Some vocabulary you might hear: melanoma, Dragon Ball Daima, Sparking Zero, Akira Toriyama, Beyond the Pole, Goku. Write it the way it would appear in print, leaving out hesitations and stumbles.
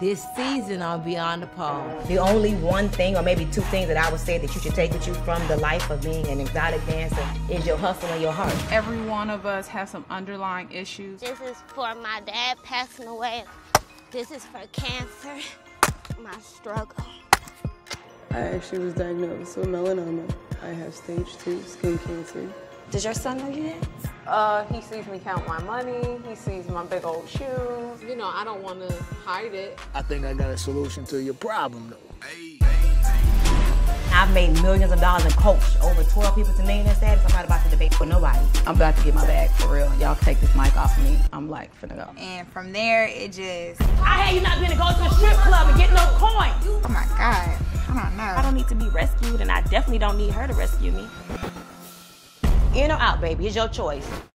this season on Beyond the Pole. The only one thing or maybe two things that I would say that you should take with you from the life of being an exotic dancer is your hustle and your heart. Every one of us has some underlying issues. This is for my dad passing away. This is for cancer, my struggle. I actually was diagnosed with melanoma. I have stage 2 skin cancer. Does your son know you dance? He sees me count my money. He sees my big old shoes. You know, I don't want to hide it. I think I got a solution to your problem, though. I've made millions of dollars and coached over 12 people to millionaire status. I'm not about to debate for nobody. I'm about to get my bag for real. Y'all take this mic off of me. I'm like, finna go. And from there, it just... I hate you not being to go to a strip club and get no coins. Oh, my God. I don't know. I don't need to be rescued, and I definitely don't need her to rescue me. In or out, baby, it's your choice.